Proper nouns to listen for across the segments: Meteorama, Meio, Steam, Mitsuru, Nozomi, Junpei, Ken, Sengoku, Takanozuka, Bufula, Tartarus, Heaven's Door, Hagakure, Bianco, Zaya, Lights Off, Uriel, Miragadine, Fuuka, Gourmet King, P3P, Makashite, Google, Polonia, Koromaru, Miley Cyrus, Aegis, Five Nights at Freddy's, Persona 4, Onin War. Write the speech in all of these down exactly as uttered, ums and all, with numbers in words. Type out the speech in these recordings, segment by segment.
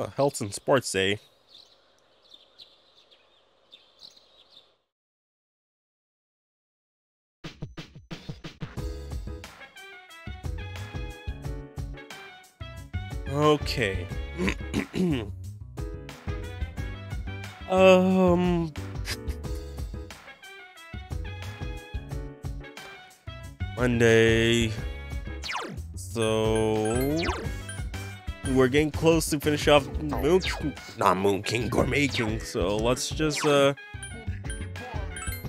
Uh, Health and Sports Day. Okay. um... Monday. So... We're getting close to finish off Moon King, not Moon King, Gourmet King, so let's just, uh...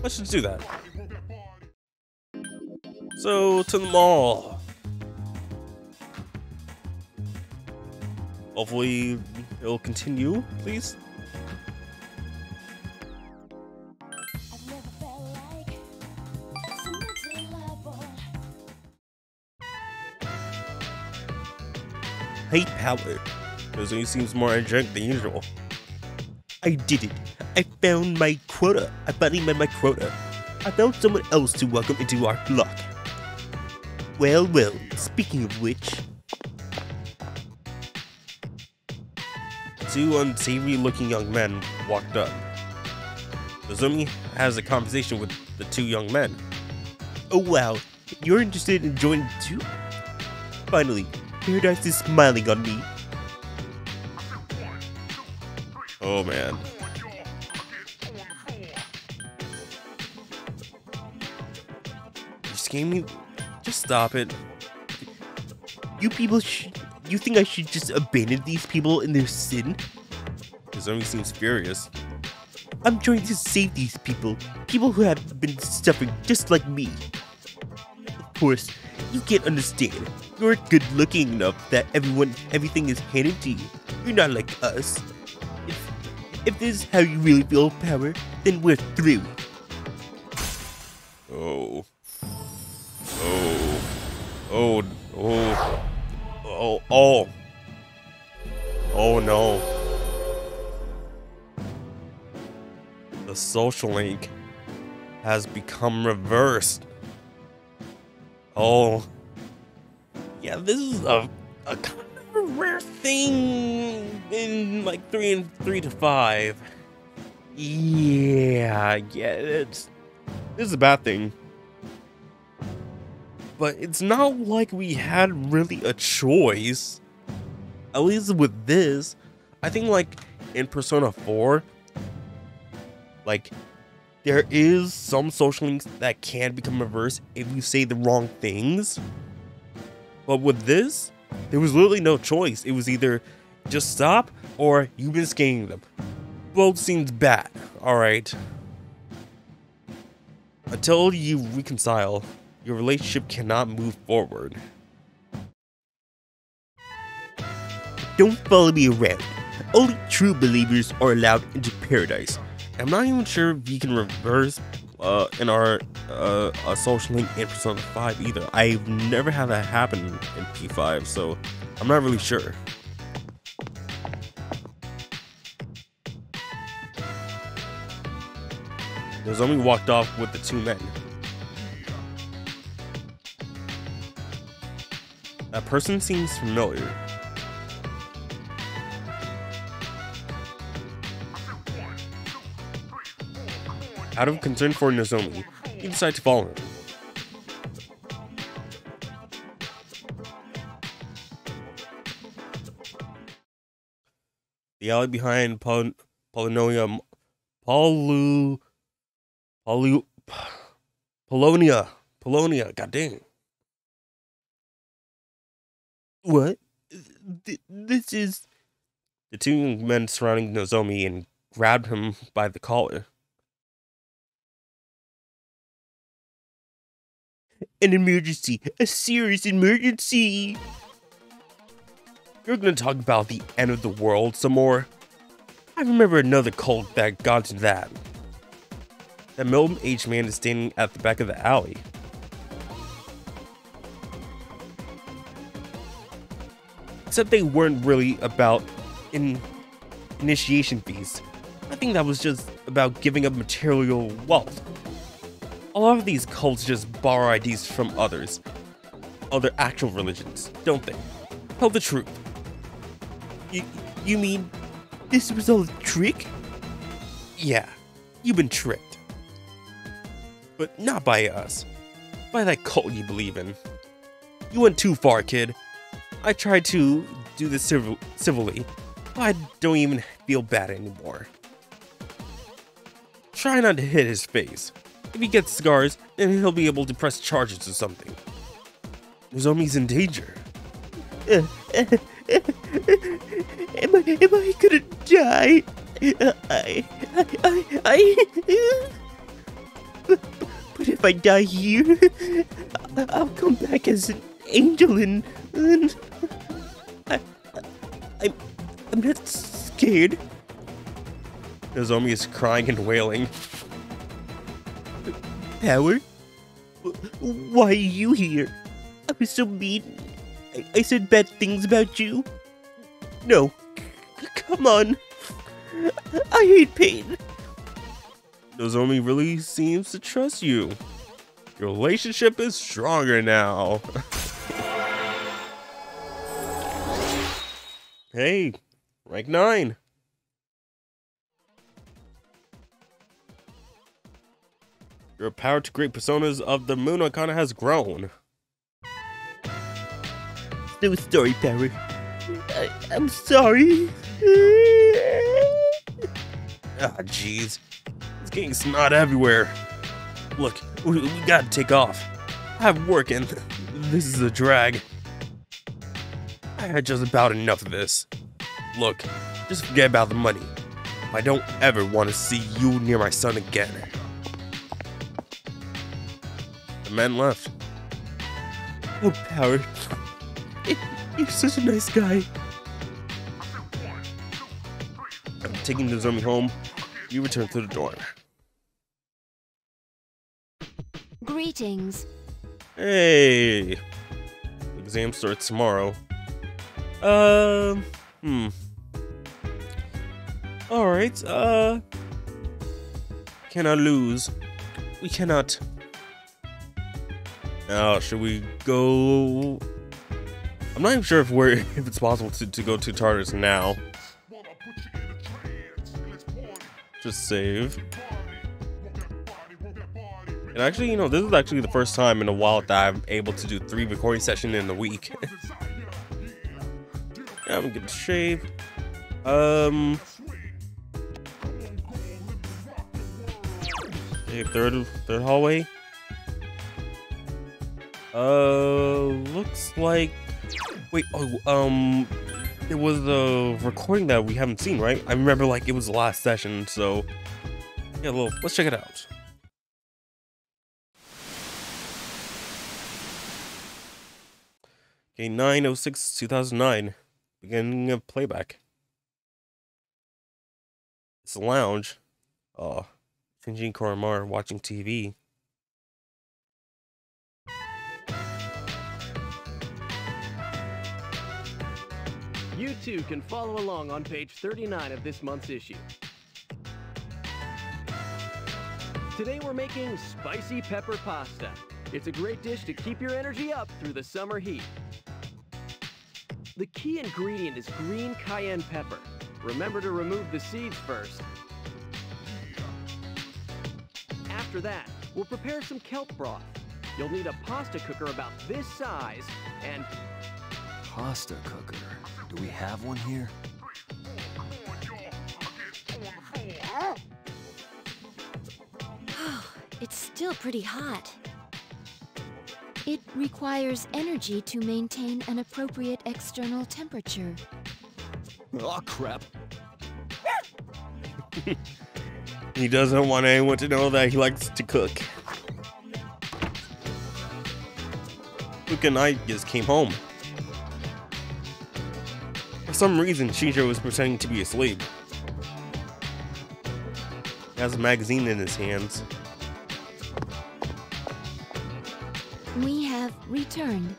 let's just do that. So, to the mall. Hopefully, it'll continue, please. Hate palette. Nozomi seems more energetic than usual. I did it. I found my quota. I finally met my quota. I found someone else to welcome into our flock. Well, well, speaking of which... Two unsavory-looking young men walked up. Nozomi has a conversation with the two young men. Oh wow, you're interested in joining too? Finally, Paradise is smiling on me. Oh man. You scared me. Just stop it. You people should... You think I should just abandon these people in their sin? Nozomi seems furious. I'm trying to save these people. People who have been suffering just like me. Of course, you can't understand. You're good looking enough that everyone, everything is handed to you. You're not like us. If, if this is how you really feel power, then we're through. Oh. Oh. Oh. Oh. Oh, oh, oh no. The social link has become reversed. Oh, yeah, this is a, a kind of a rare thing in like three and three to five. Yeah, yeah, it's, this is a bad thing. But it's not like we had really a choice. At least with this, I think like in Persona four, like there is some social links that can become reversed if you say the wrong things. But with this, there was literally no choice. It was either just stop or you've been scanning them. Both seems bad. All right. Until you reconcile, your relationship cannot move forward. Don't follow me around. Only true believers are allowed into paradise. I'm not even sure if you can reverse uh, in our uh, a social link in Persona five either. I've never had that happen in P five, so I'm not really sure. Nozomi walked off with the two men. That person seems familiar. Out of concern for Nozomi, he decides to follow him. The alley behind Pol Polonia, Polu, Polu, Polonia, Polonia, god dang. What? Th this is... The two young men surrounding Nozomi and grabbed him by the collar. An emergency! A serious emergency! You're gonna talk about the end of the world some more? I remember another cult that got to that. That middle-aged man is standing at the back of the alley. Except they weren't really about in initiation fees. I think that was just about giving up material wealth. A lot of these cults just borrow ideas from others, other actual religions, don't they? Tell the truth. You, You mean this was all a trick? Yeah, you've been tricked. But not by us. By that cult you believe in. You went too far, kid. I tried to do this civil civilly, but I don't even feel bad anymore. Try not to hit his face. If he gets scars, then he'll be able to press charges or something. Nozomi's in danger. Uh, uh, uh, am I, am I gonna die? Uh, I, I, I, I but, but if I die here, I'll come back as an angel and, and I, I, I'm not scared. Nozomi is crying and wailing. Power? Why are you here? I was so mean. I, I said bad things about you. No. C come on. I hate pain. Nozomi really seems to trust you. Your relationship is stronger now. Hey, rank nine. Your power to create personas of the moon arcana has grown. New story, Perry. I, I'm sorry. Ah, jeez. It's getting snot everywhere. Look, we, we gotta take off. I have work and this is a drag. I had just about enough of this. Look, just forget about the money. I don't ever want to see you near my son again. The men left. Oh, Howard. You're such a nice guy. I'm taking Nozomi home. You return to the dorm. Greetings. Hey. The exam starts tomorrow. Um. Uh, hmm. All right. Uh. Cannot lose. We cannot. Now, should we go? I'm not even sure if we're if it's possible to, to go to Tartarus now. Just save. And actually, you know, this is actually the first time in a while that I'm able to do three recording sessions in a week. Yeah, I'm in good shape. Um, okay, third third hallway. Uh, looks like, wait, oh, um, it was a recording that we haven't seen, right? I remember, like, it was the last session, so, yeah, well, let's check it out. Okay, nine oh six two thousand nine, beginning of playback. It's a lounge. Oh, Kenji and Koromaru watching T V. You too can follow along on page thirty-nine of this month's issue. Today we're making spicy pepper pasta. It's a great dish to keep your energy up through the summer heat. The key ingredient is green cayenne pepper. Remember to remove the seeds first. After that, we'll prepare some kelp broth. You'll need a pasta cooker about this size and... Pasta cooker? Do we have one here? It's still pretty hot. It requires energy to maintain an appropriate external temperature. Oh, crap. He doesn't want anyone to know that he likes to cook. Fuuka and I just came home. For some reason, Shinjiro was pretending to be asleep. He has a magazine in his hands. We have returned.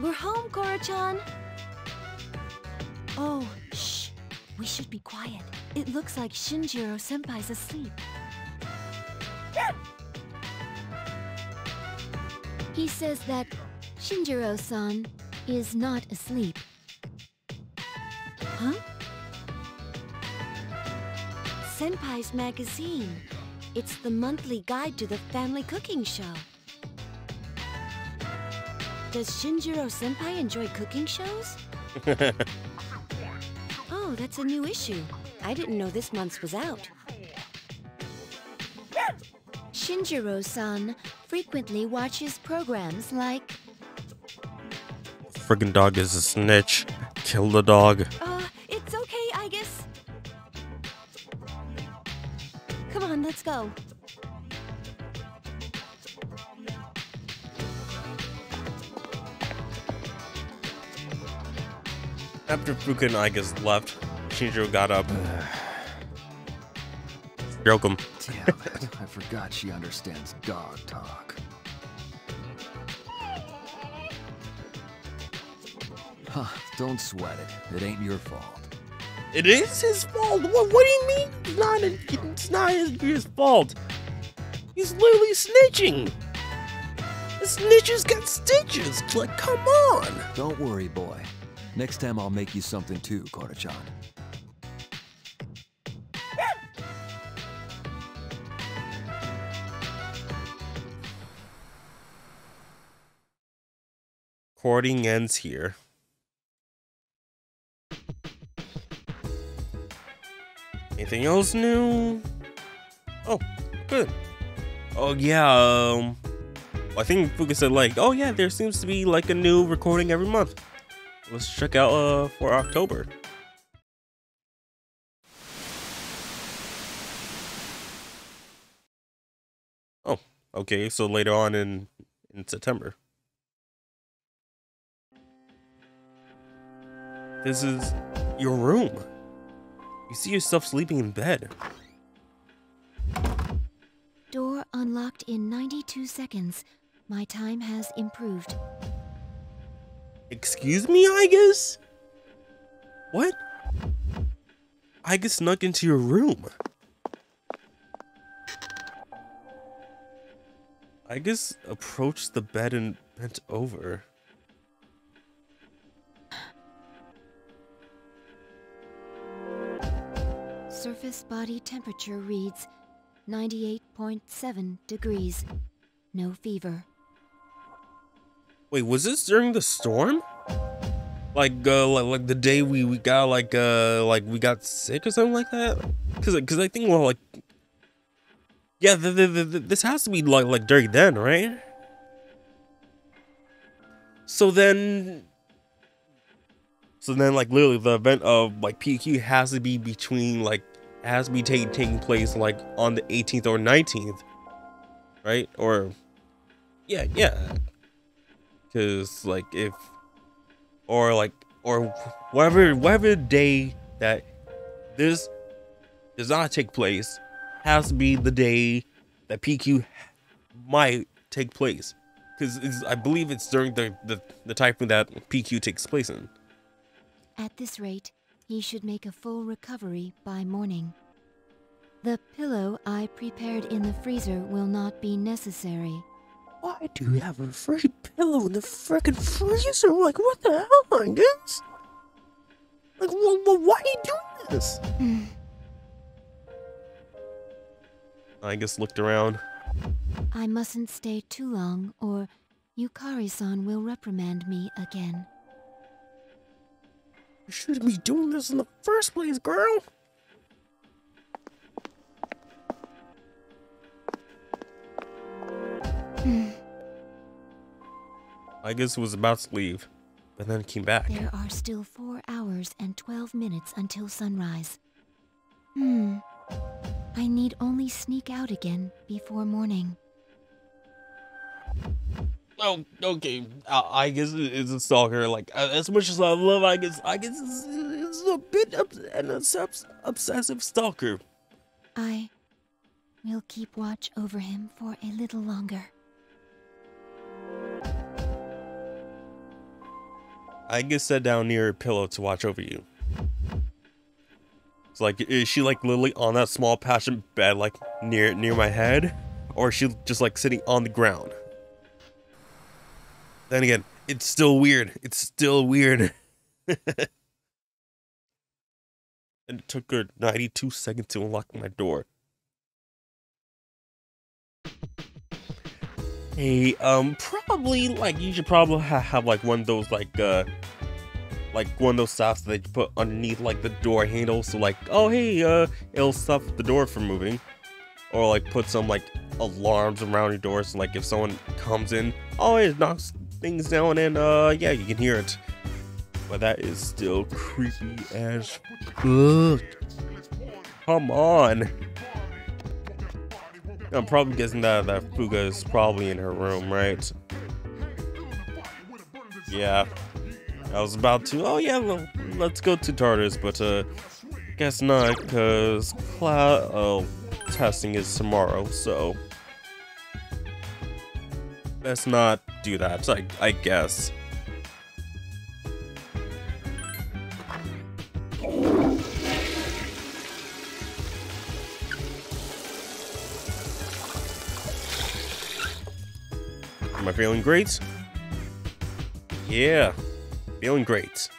We're home, Koro-chan. Oh, shh. We should be quiet. It looks like Shinjiro-senpai's asleep. He says that Shinjiro-san is not asleep. Huh? Senpai's magazine. It's the monthly guide to the family cooking show. Does Shinjiro Senpai enjoy cooking shows? Oh, that's a new issue. I didn't know this month's was out. Shinjiro-san frequently watches programs like... Friggin' dog is a snitch. Kill the dog. Uh, it's okay, I guess. Come on, let's go. After Fuuka and Aegis left, Shinjiro got up. Joke him. Damn it. I forgot she understands dog talk. Huh, don't sweat it. It ain't your fault. It is his fault. What, what do you mean? It's not, a, it's not his, his fault. He's literally snitching. The snitches got stitches. Like, come on. Don't worry, boy. Next time I'll make you something too, Koro-chan. Recording ends here. Anything else new? Oh, good. Oh yeah, um, I think Fuuka said like, oh yeah, there seems to be like a new recording every month. Let's check out uh, for October. Oh, okay, so later on in, in September. This is your room. You see yourself sleeping in bed. Door unlocked in ninety-two seconds. My time has improved. Excuse me, Aegis? What? Aegis snuck into your room. Aegis approached the bed and bent over. Surface body temperature reads ninety-eight point seven degrees. No fever. Wait, was this during the storm? Like, uh, like, like the day we, we got like, uh, like we got sick or something like that? Cause, cause I think well, like, yeah, the, the, the, the, this has to be like, like during then, right? So then. So then, like, literally, the event of, like, P Q has to be between, like, has to be take, taking place, like, on the eighteenth or nineteenth, right? Or, yeah, yeah. Because, like, if, or, like, or whatever, whatever day that this does not take place has to be the day that P Q might take place. Because I believe it's during the, the, the typhoon that P Q takes place in. At this rate, he should make a full recovery by morning. The pillow I prepared in the freezer will not be necessary. Why do you have a free pillow in the frickin' freezer? Like, what the hell, I guess? Like, well, well, why do you do this? I guess looked around. I mustn't stay too long, or Yukari-san will reprimand me again. You shouldn't be doing this in the first place, girl! I guess was about to leave, but then came back. There are still four hours and twelve minutes until sunrise. Hmm. I need only sneak out again before morning. Oh, okay. I guess it's a stalker. Like, as much as I love, I guess, I guess it's a bit of an obsessive stalker. I will keep watch over him for a little longer. I guess sat down near a pillow to watch over you. It's like, is she like literally on that small patient bed, like near near my head, or is she just like sitting on the ground? Then again, It's still weird. It's still weird. And it took her ninety-two seconds to unlock my door. Hey, um, probably, like, you should probably ha have, like, one of those, like, uh, like, one of those stops that you put underneath, like, the door handle. So, like, oh, hey, uh, it'll stop the door from moving. Or, like, put some, like, alarms around your door. So, like, if someone comes in, oh, it knocks things down and, uh, yeah, you can hear it. But that is still creepy as fuck. Come on. I'm probably guessing that, that Fuuka is probably in her room, right? Yeah. I was about to, oh yeah, well, let's go to Tartarus, but uh, guess not, because cloud oh, testing is tomorrow, so let's not do that, I, I guess. Am I feeling great? Yeah, feeling great.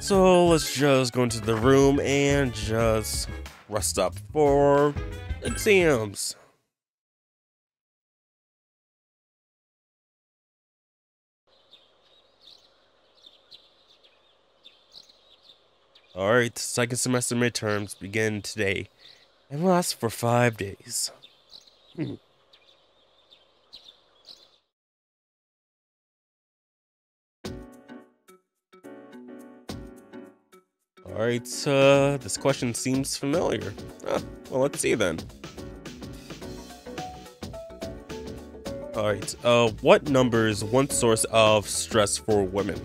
So let's just go into the room and just rest up for exams. All right, second semester midterms begin today and last for five days. Hmm. Alright, uh, this question seems familiar. Ah, well, let's see then. Alright, uh, what number is one source of stress for women?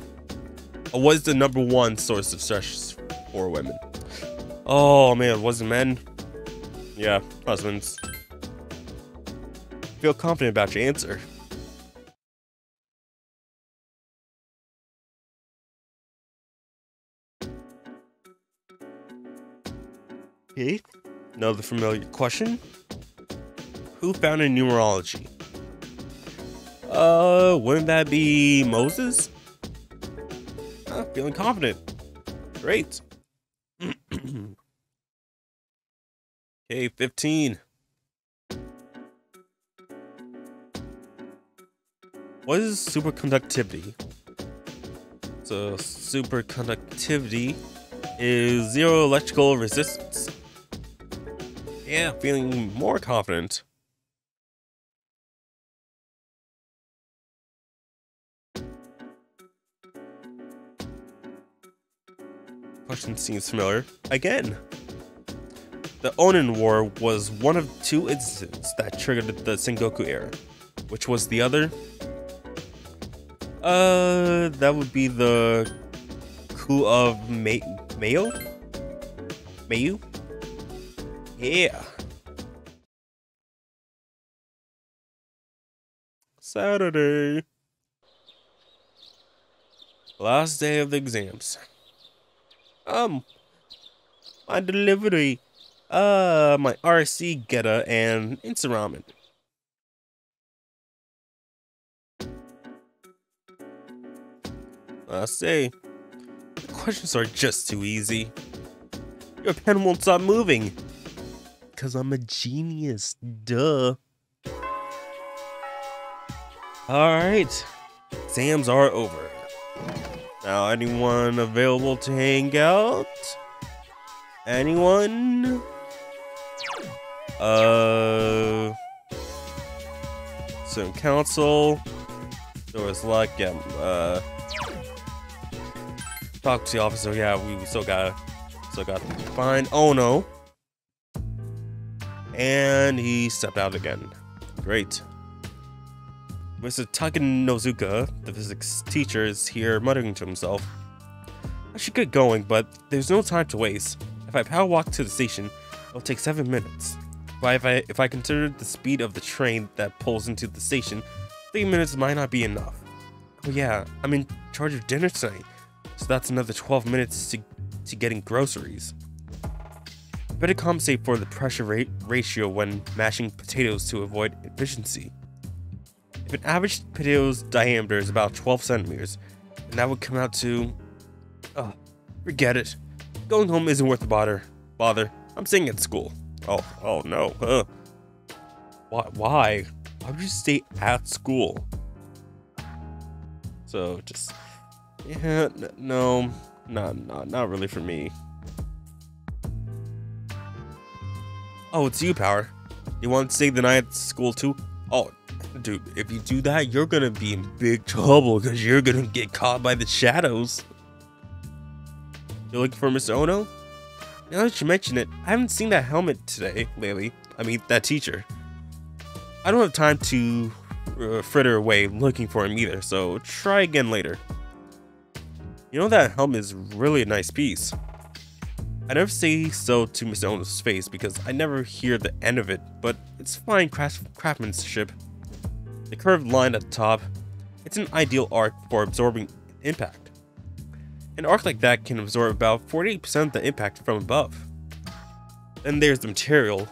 Uh, what is the number one source of stress for women? Oh man, was it men? Yeah, husbands. Feel confident about your answer. Another familiar question. Who founded numerology? Uh, wouldn't that be Moses? Uh, feeling confident. Great. Okay, fifteen. What is superconductivity? So superconductivity is zero electrical resistance. Yeah, feeling more confident. Question seems familiar again. The Onin War was one of two incidents that triggered the Sengoku era. Which was the other? Uh, that would be the coup of Meio? Meio? Yeah. Saturday. Last day of the exams. Um, my delivery. Uh, my R C Geta and instant ramen. Last day. The questions are just too easy. Your pen won't stop moving. Because I'm a genius, duh. Alright, exams are over. Now, anyone available to hang out? Anyone? Uh, some counsel. There was like, yeah, uh, talk to the officer. Yeah, we, we still gotta, still gotta find Ono. And he stepped out again. Great. Mister Takanozuka, the physics teacher, is here muttering to himself. I should get going, but there's no time to waste. If I power walk to the station, it'll take seven minutes. But if I, if I consider the speed of the train that pulls into the station, three minutes might not be enough. Oh yeah, I'm in charge of dinner tonight, so that's another twelve minutes to, to getting groceries. Better compensate for the pressure rate ratio when mashing potatoes to avoid efficiency. An average potato's diameter is about twelve centimeters, and that would come out to... Oh, forget it. Going home isn't worth the bother. Bother. I'm staying at school. Oh, oh no. Huh. Why? Why? Why would you stay at school? So just, yeah, n no, not, not, not really for me. Oh, it's you, Power. You want to stay the night at school too? Oh, dude, if you do that, you're gonna be in big trouble because you're gonna get caught by the shadows. You're looking for Mister Ono? Now that you mention it, I haven't seen that helmet today, lately. I mean, that teacher. I don't have time to uh, fritter away looking for him either, so try again later. You know, that helmet is really a nice piece. I never say so to Mister Ono's face because I never hear the end of it, but it's fine craft craftsmanship. The curved line at the top, it's an ideal arc for absorbing impact. An arc like that can absorb about forty-eight percent of the impact from above. Then there's the material.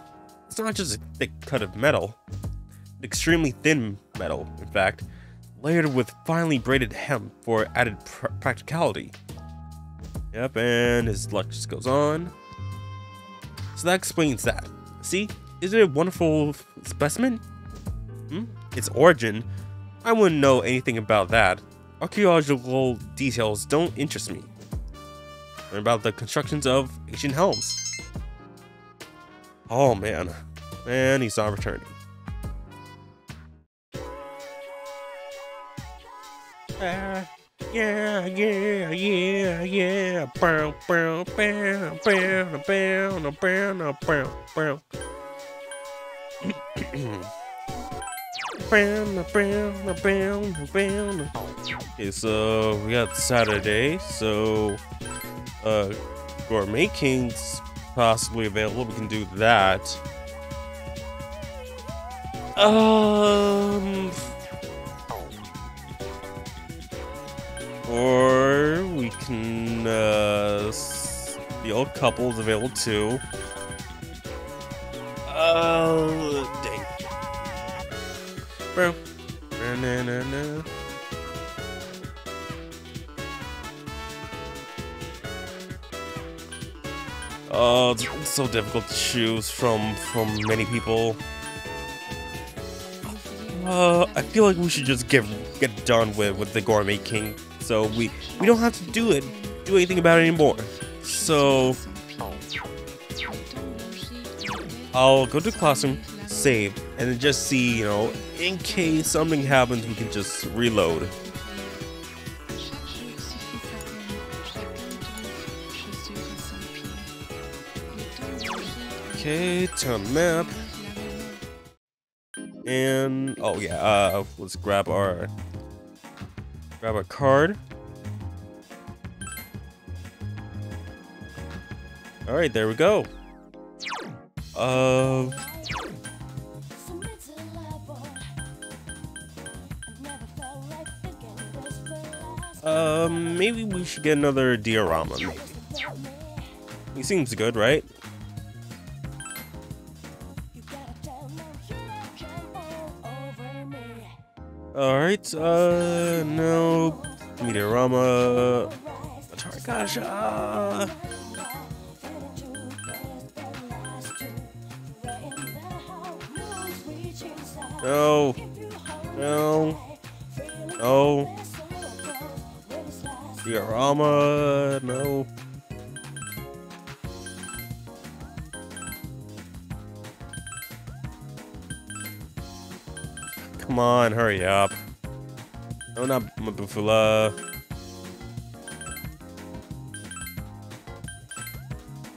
It's not just a thick cut of metal, an extremely thin metal, in fact, layered with finely braided hemp for added pr practicality. Yep, and his luck just goes on. So that explains that. See, isn't it a wonderful specimen? Hmm? Its origin? I wouldn't know anything about that. Archaeological details don't interest me. Learn about the constructions of ancient helms. Oh man, and he's not returning. Uh, yeah, yeah, yeah, yeah. Bow, bow, bow, bow, bow, bow, bow, bow. Okay, so we got Saturday, so uh Gourmet King's possibly available, we can do that. Um Or we can uh the old couple's available too. Uh dang. Bro. Na, na, na, na. Oh, it's so difficult to choose from from many people. Uh, I feel like we should just get get done with with the Gourmet King, so we we don't have to do it do anything about it anymore. So I'll go to the classroom, save, and then just see, you know, in case something happens, we can just reload. Okay, turn map. And oh yeah, uh let's grab our grab our card. Alright, there we go. Uh Uh maybe we should get another diorama. Maybe. He seems good, right? Alright, uh, no. Meteorama. Tarakasha. No. No. No. Meteorama. No. Come on, hurry up. No, not Bufula.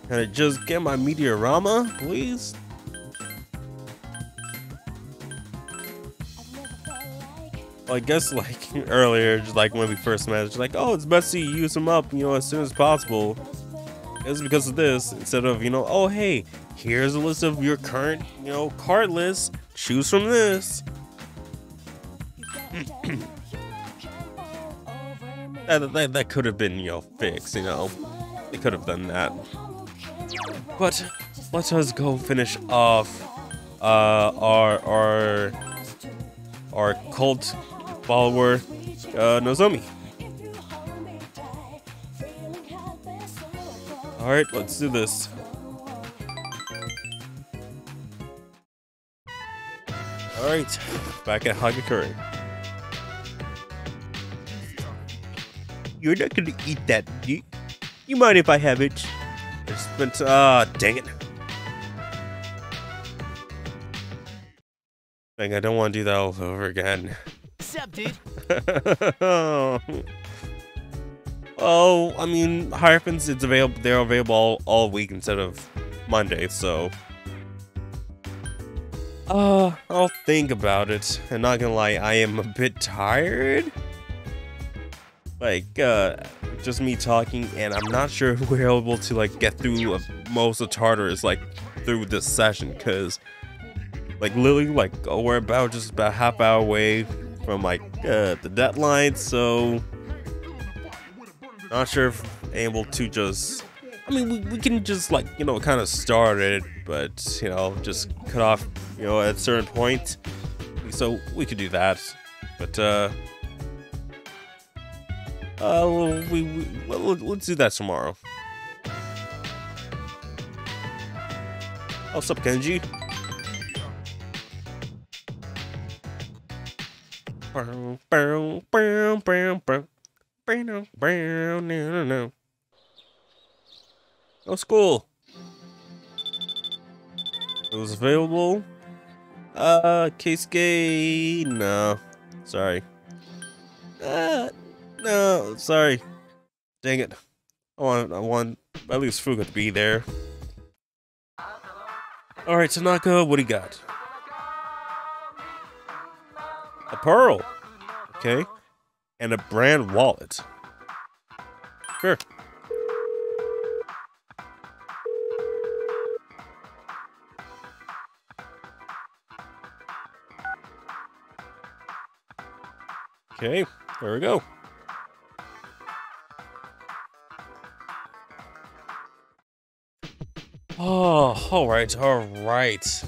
Can I just get my Meteorama, please? Well, I guess like earlier, just like when we first met, it's like, oh, it's best to use them up, you know, as soon as possible. It's because of this, instead of, you know, oh, hey, here's a list of your current, you know, card list. Choose from this. that, that, that could have been, you know, fixed, you know. They could have done that. But let us go finish off uh, our, our our cult follower, uh, Nozomi. Alright, let's do this. Alright, back at Hagakure. You're not gonna eat that, do you? You mind if I have it? I spent. Ah, dang it. Dang, I don't want to do that all over again. What's up, dude? Oh, I mean, Hierophants, it's available. They're available all, all week instead of Monday, so. Uh, I'll think about it. I'm not gonna lie, I am a bit tired. Like, uh, just me talking, and I'm not sure if we're able to, like, get through a, most of Tartarus, like, through this session, because, like, literally, like, oh, we're about just about half hour away from, like, uh, the deadline, so, not sure if I'm able to just, I mean, we, we can just, like, you know, kind of start it, but, you know, just cut off, you know, at a certain point, so we could do that, but, uh, Uh, we, we, let's do that tomorrow. Oh, what's up, Kenji? No school. It was available. Uh, Keisuke. No, sorry. Uh. No, sorry. Dang it. I want, I want at least Fuuka to be there. Alright, Tanaka, what do you got? A pearl. Okay. And a brand wallet. Sure. Okay, there we go. Oh, alright, alright.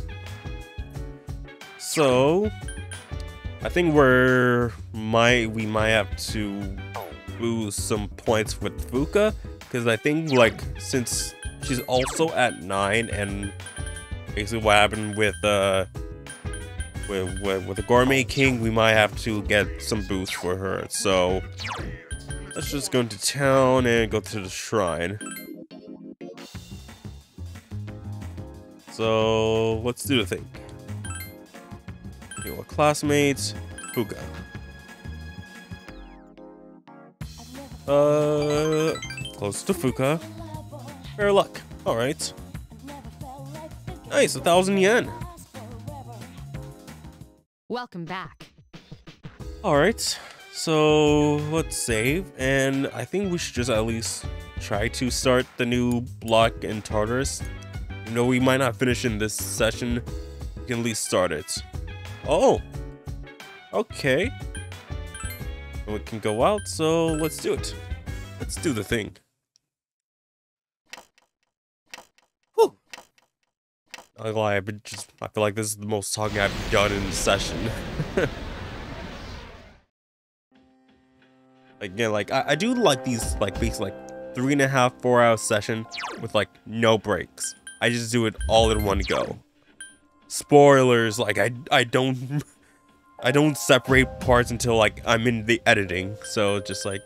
So, I think we're might we might have to lose some points with Fuuka, because I think, like, since she's also at nine, and basically what happened with uh with with, with the Gourmet King, we might have to get some boosts for her. So let's just go into town and go to the shrine. So let's do the thing. Your classmates, Fuuka. Uh, close to Fuuka. Fair luck. All right. Nice, a thousand yen. Welcome back. All right. So let's save, and I think we should just at least try to start the new block in Tartarus. No, we might not finish in this session. We can at least start it. Oh! Okay. We can go out, so let's do it. Let's do the thing. Whew! I lie, but just I feel like this is the most talking I've done in the session. Again, like I, I do like these like these like three and a half, four hour session with like no breaks. I just do it all in one go. Spoilers, like I I don't I don't separate parts until like I'm in the editing. So just like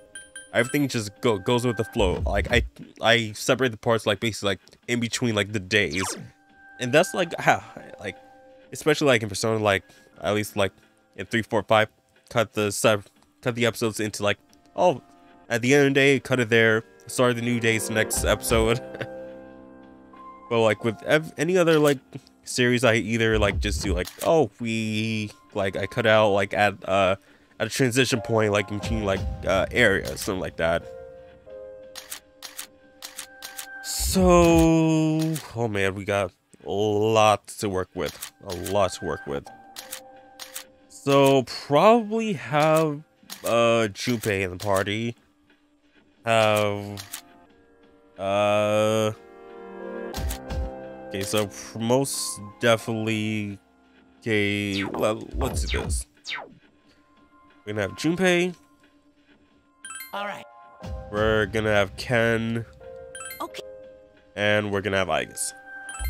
everything just go goes with the flow. Like I I separate the parts like basically like in between like the days. And that's like how like especially like in Persona, like at least like in three, four, five, cut the sub cut the episodes into like oh at the end of the day, cut it there, start the new day's next episode. But like with ev any other like series, I either like just do like oh we like I cut out like at uh at a transition point like between like uh, areas something like that. So oh man, we got a lot to work with, a lot to work with. So probably have uh Junpei in the party. Have uh. Okay, so most definitely. Okay, well, let's do this. We're gonna have Junpei. All right. We're gonna have Ken. Okay. And we're gonna have Aegis.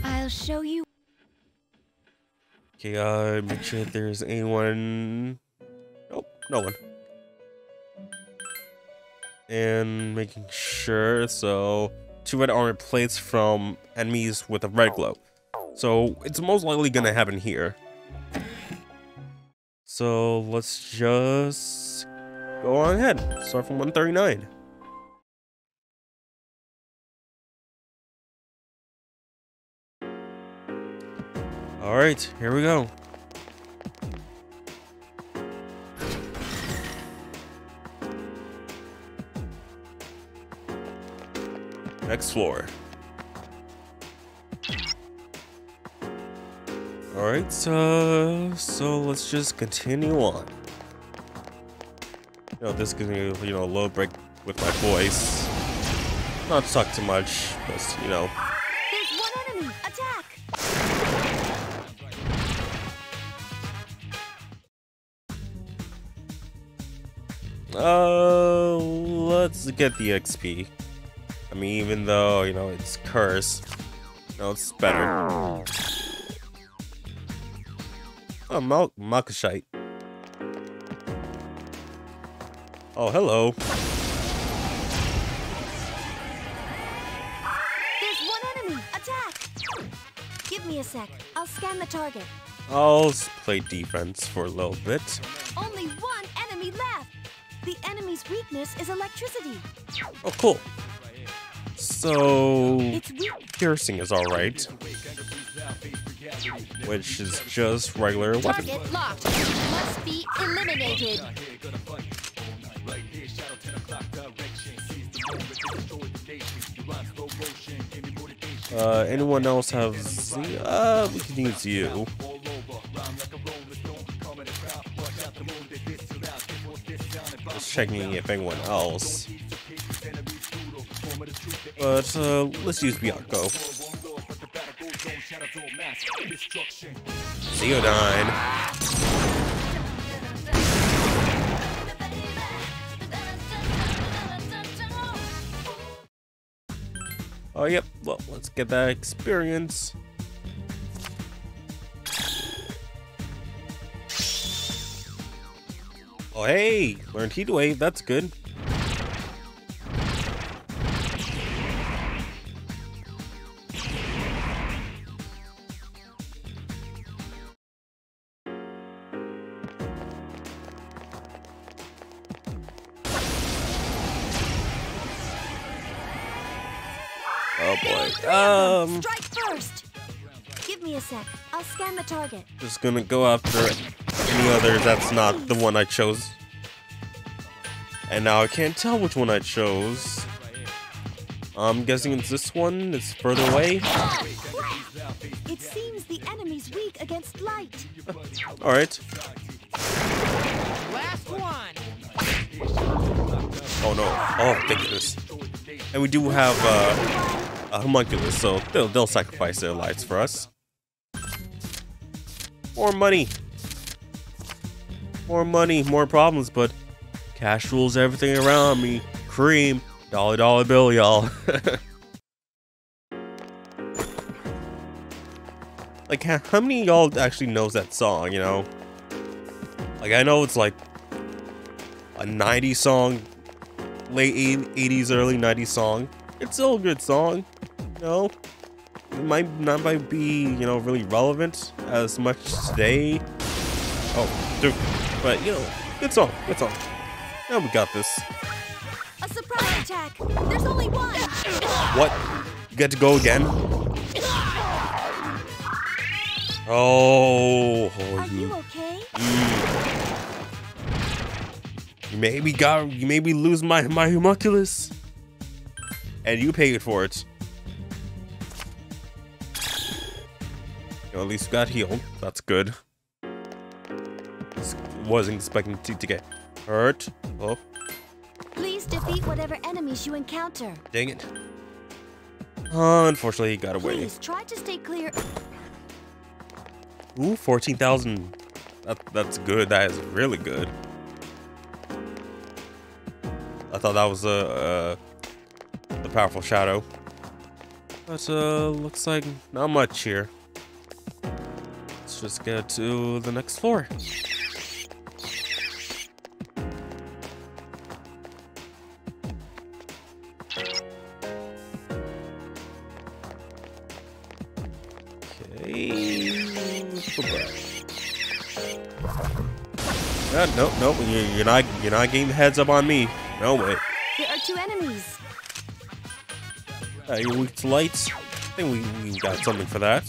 I'll show you. Okay, uh, make sure if there's anyone. Nope, no one. And making sure, so two red armor plates from enemies with a red glow. So it's most likely gonna happen here. So let's just go on ahead. Start from one thirty-nine. All right, here we go. Next floor. All right, so so let's just continue on. You know, this gives me, you know, a little break with my voice. Not talk too much, but you know. There's one enemy. Attack! Uh, let's get the X P. I mean, even though, you know, it's cursed, you know, it's better. Oh, Ma Makashite. Oh, hello. There's one enemy. Attack! Give me a sec. I'll scan the target. I'll play defense for a little bit. Only one enemy left. The enemy's weakness is electricity. Oh, cool. So piercing is all right, which is just regular weapon. Target locked. Must be eliminated. Uh, anyone else have Zaya? Uh, we can use you. Just checking if anyone else. But uh, let's use Bianco. Theodine. Oh, yep. Well, let's get that experience. Oh, hey! Learned Heat Wave. That's good. Um, Strike first. Give me a sec. I'll scan the target. Just gonna go after any other that's not the one I chose. And now I can't tell which one I chose. I'm guessing it's this one. It's further away. It seems the enemy's weak against light. All right. Last one. Oh no! Oh, thank goodness. And we do have. Uh, A homunculus, so they'll, they'll sacrifice their lives for us. More money. More money, more problems, but cash rules everything around me. Cream, dollar dollar bill, y'all. Like, how many of y'all actually knows that song, you know? Like, I know it's like a nineties song, late eighties, early nineties song. It's still a good song, you know? It might not might be, you know, really relevant as much today. Oh, dude. But, you know, good song, good song. Now we got this. A surprise attack! There's only one! What? You get to go again? Oh, holy. Are you okay? Mm. You maybe got, you maybe lose my, my homunculus. And you paid for it. You know, at least got healed. That's good. Just wasn't expecting to, to get hurt. Oh. Please defeat whatever enemies you encounter. Dang it. Unfortunately, he got away. Please try to stay clear. Ooh, fourteen thousand. That, that's good. That is really good. I thought that was a, a, a powerful shadow. But uh, looks like not much here. Let's just get to the next floor. God, no, no, you're not, you're not getting the heads up on me. No way. There are two enemies. Uh, you're weak to lights. I think we, we got something for that.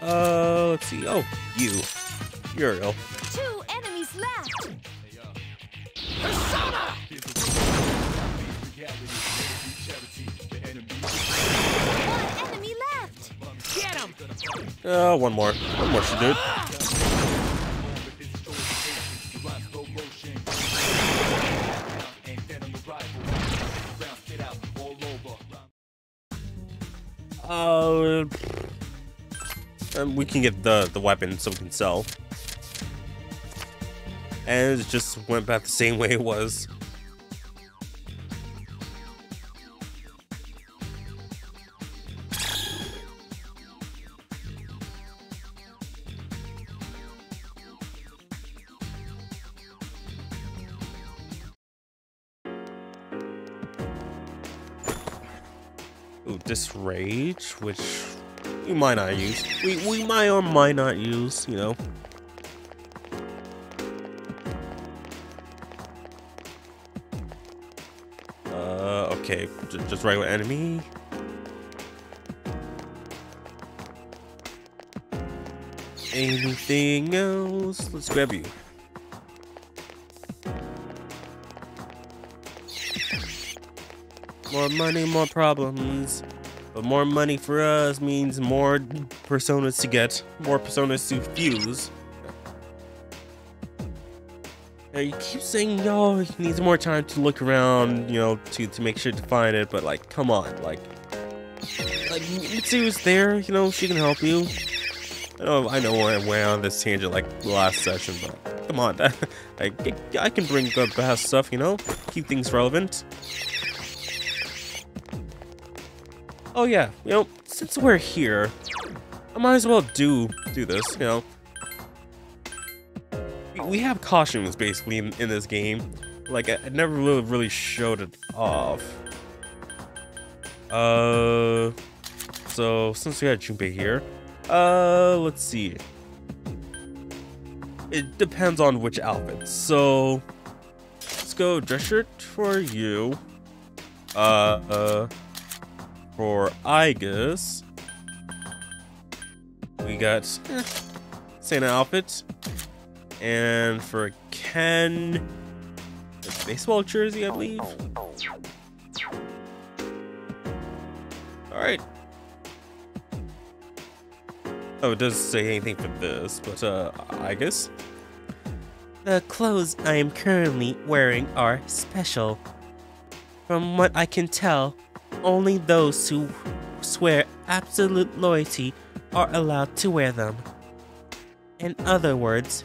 Uh, let's see. Oh, you, Uriel. Two enemies left. Persona! One enemy left. Get him! Uh, one more. One more should do it. Uh, um, we can get the the weapon so we can sell. And it just went back the same way it was. This rage, which we might not use, we, we might or might not use, you know. Uh, okay, J just regular enemy. Anything else? Let's grab you. More money, more problems. But more money for us means more personas to get, more personas to fuse. Now you keep saying no, he needs more time to look around, you know, to, to make sure to find it, but like, come on, like, like Mitsu's there, you know, she can help you. I know, I know I went on this tangent like last session, but come on, that, I, I can bring the best stuff, you know, keep things relevant. Oh yeah, you know, since we're here, I might as well do do this, you know. We, we have costumes, basically, in, in this game. Like, I, I never really, really showed it off. Uh, so, since we got Junpei here, uh, let's see. It depends on which outfit. So, let's go dress shirt for you. Uh, uh... For Aegis, we got eh, same outfit, and for Ken, a baseball jersey, I believe. All right. Oh, it doesn't say anything for this, but uh, Aegis. The clothes I am currently wearing are special. From what I can tell, only those who swear absolute loyalty are allowed to wear them. In other words,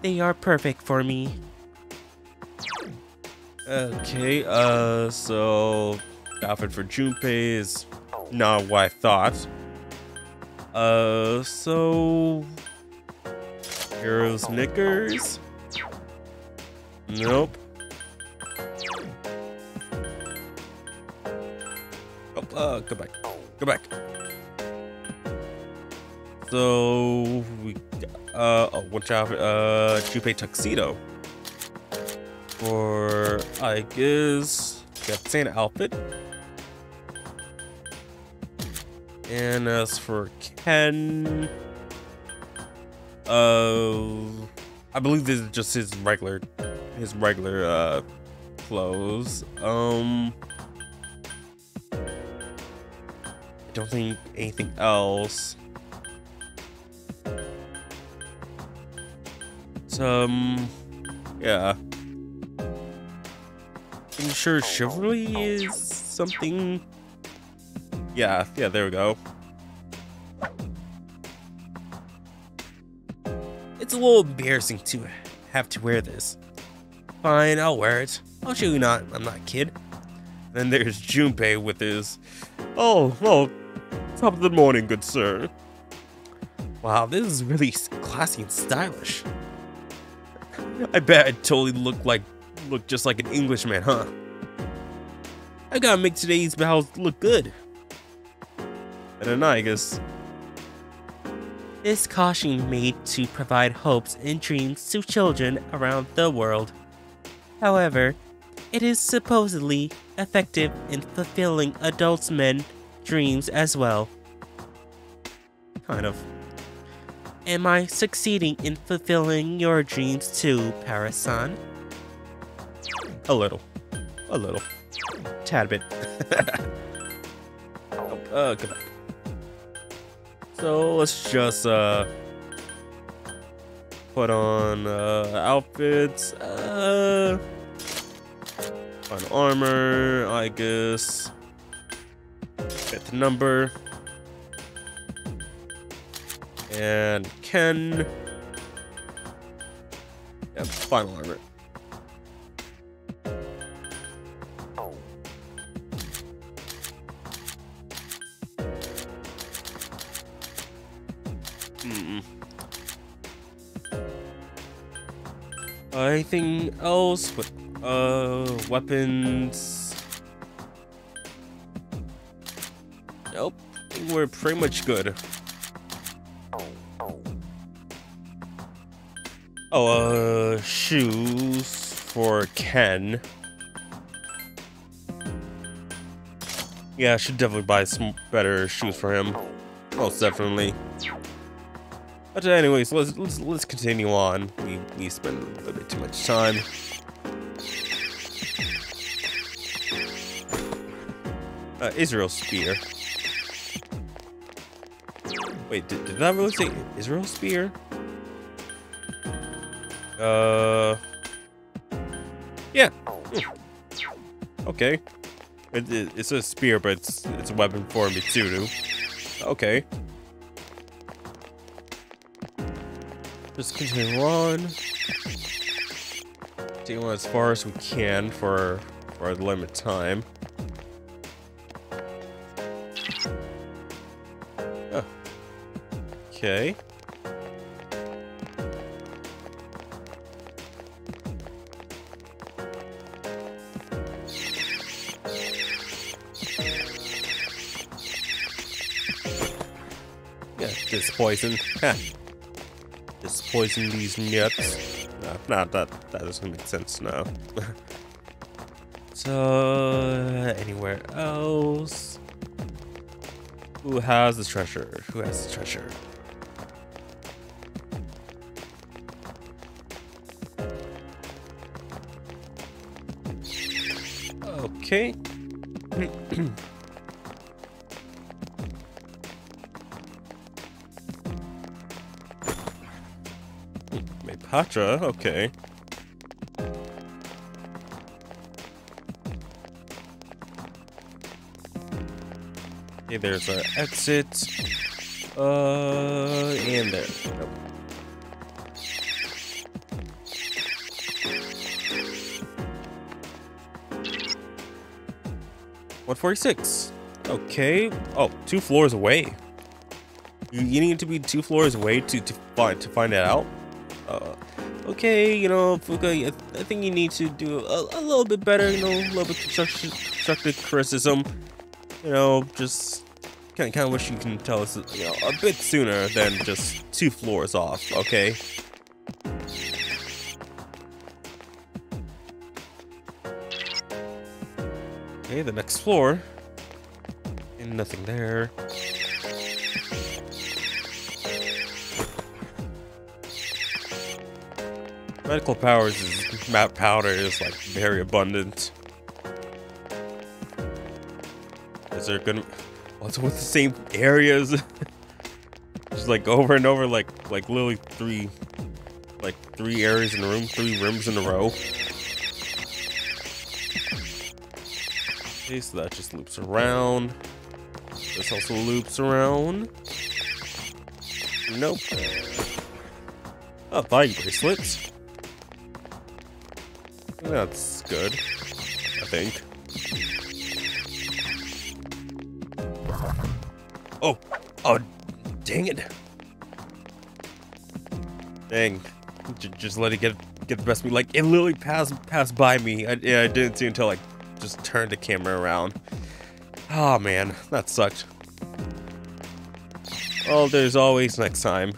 they are perfect for me. Okay, uh, so outfit for Junpei is not what I thought. Uh, so hero knickers. Nope. Uh, go back. Go back. So, we uh, oh, watch out. Uh, Junpei tuxedo. Or, I guess, got the same outfit. And as for Ken, uh, I believe this is just his regular, his regular, uh, clothes. Um, don't think anything else. So, um, yeah. I'm sure chivalry is something. Yeah, yeah, there we go. It's a little embarrassing to have to wear this. Fine, I'll wear it. I'll show you not. I'm not a kid. Then there's Junpei with his, oh, well, top of the morning, good sir. Wow, this is really classy and stylish. I bet I totally look like, look just like an Englishman, huh? I gotta make today's bows look good. And then I guess. This costume made to provide hopes and dreams to children around the world. However, it is supposedly effective in fulfilling adults' men's dreams as well. Kind of. Am I succeeding in fulfilling your dreams too, Para-san? A little. A little. Tad bit. oh, uh, go back. So let's just uh, put on uh, outfits. Uh, on armor, I guess. Fifth number. And Ken. Yep, final armor. Mm-mm. Uh, anything else with uh weapons? Nope. I think we're pretty much good. Oh, uh, shoes for Ken. Yeah, I should definitely buy some better shoes for him. Most definitely. But anyways, let's let's let's continue on. We we spend a little bit too much time. Uh, Israel Spear. Wait, did did I really say Israel Spear? Uh, yeah. Okay. It, it, it's a spear, but it's it's a weapon for Mitsuru. Okay. Just continue on. Take on as far as we can for for our limit time. Oh. Okay. This poison. Ha. This poison these nuts. No, no, that that doesn't make sense now. So anywhere else? Who has the treasure? Who has the treasure? Okay. Hatra, okay. Okay, there's our exit. Uh, and there. Nope. one forty-six. Okay. Oh, two floors away. You, you need to be two floors away to, to find to find that out. Uh, okay, you know, Fuuka, I, I think you need to do a, a little bit better, you know, a little bit constructive, constructive criticism. You know, just kind of, kind of wish you can tell us, you know, a bit sooner than just two floors off, okay? Okay, the next floor. And nothing there. Medical powers is map powder is like very abundant. Is there gonna what's with the same areas? Just like over and over, like like literally three like three areas in a room, three rooms in a row. Okay, so that just loops around. This also loops around. Nope. Not buying bracelets. That's good, I think. Oh! Oh, dang it! Dang. J just let it get get the best of me. Like, it literally passed, passed by me. I, yeah, I didn't see it until I just turned the camera around. Oh man, that sucked. Oh, there's always next time.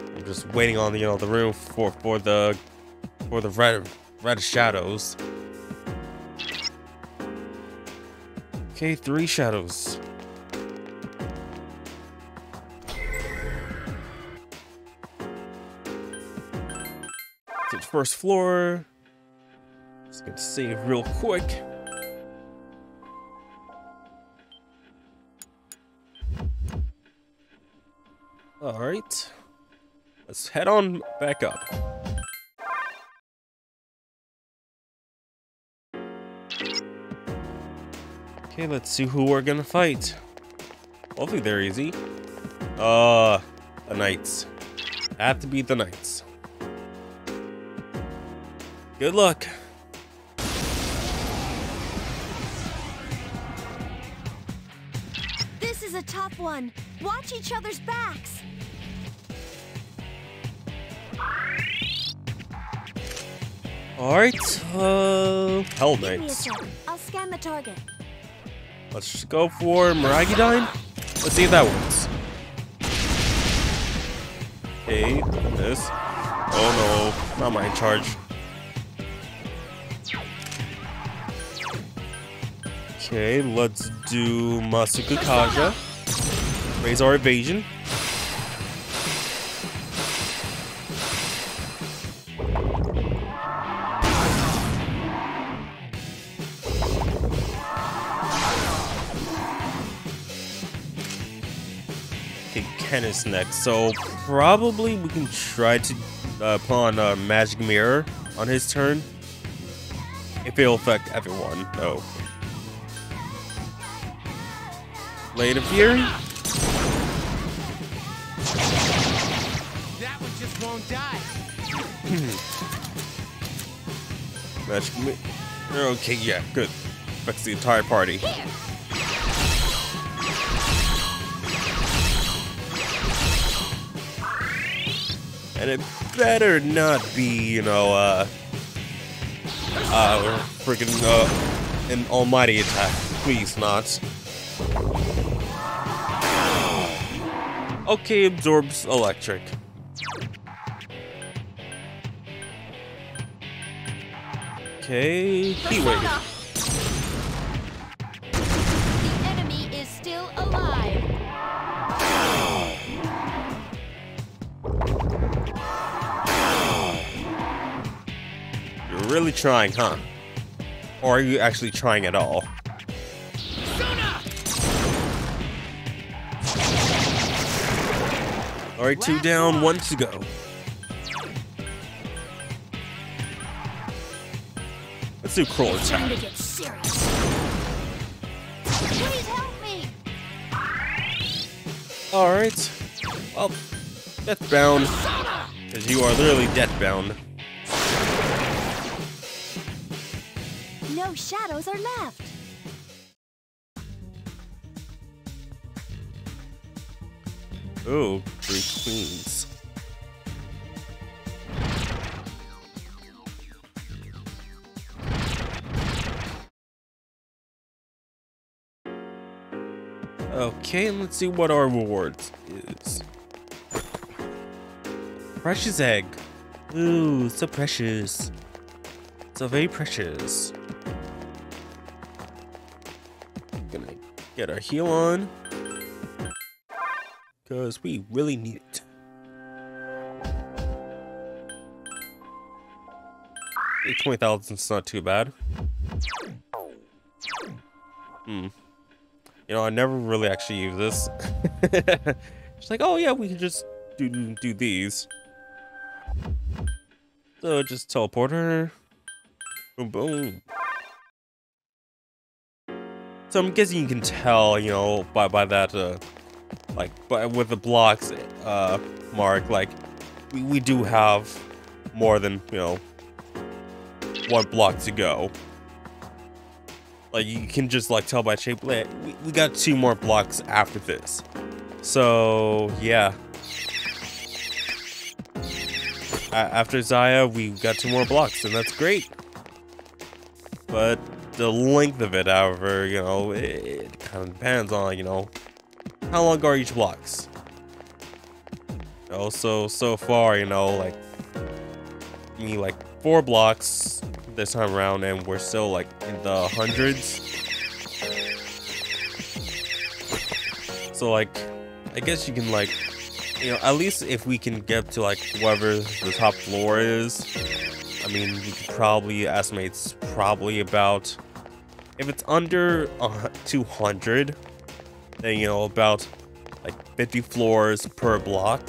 I'm just waiting on the, you know, the room for, for the... for the red, red shadows. Okay, three shadows. So first floor. Just gonna save real quick. All right, let's head on back up. Okay, let's see who we're gonna fight. Hopefully they're easy. Uh, the knights. Have to beat the knights. Good luck. This is a tough one. Watch each other's backs. All right. Uh, Hell Knights. I'll scan the target. Let's just go for Miragadine. Let's see if that works. Okay, this. Oh no, not my charge. Okay, let's do Masukukaja. Raise our evasion. Is next, so probably we can try to uh, put on a magic mirror on his turn. If it'll affect everyone, no. Blade of Fury. That one just won't die. Magic mirror. Okay, yeah, good. Affects the entire party. Here. And it better not be, you know, uh, uh, freaking, uh, an almighty attack. Please not. Okay, absorbs electric. Okay, heat wave. Really trying, huh? Or are you actually trying at all? Alright, two down, one to go. Let's do crawl attack. Alright. Well, deathbound. Because you are literally deathbound. Shadows are left. Oh, three queens. Okay, and let's see what our reward is. Precious egg. Ooh, so precious. So very precious. Get our heal on, because we really need it. twenty thousand's not too bad. Hmm. You know, I never really actually use this. It's like, oh yeah, we can just do, do these. So just teleport her. Boom, boom. So I'm guessing you can tell, you know, by by that, uh, like, by, with the blocks uh, mark, like, we, we do have more than, you know, one block to go. Like, you can just, like, tell by shape, we, we got two more blocks after this. So, yeah. A after Zaya, we got two more blocks, and that's great. But the length of it, however, you know, it, it kind of depends on, you know, how long are each blocks. Also, so far, you know, like, you need, like, four blocks this time around, and we're still like in the hundreds. So like, I guess you can like, you know, at least if we can get to like whatever the top floor is, I mean, we could probably estimate it's probably about, if it's under uh, two hundred, then, you know, about like fifty floors per block.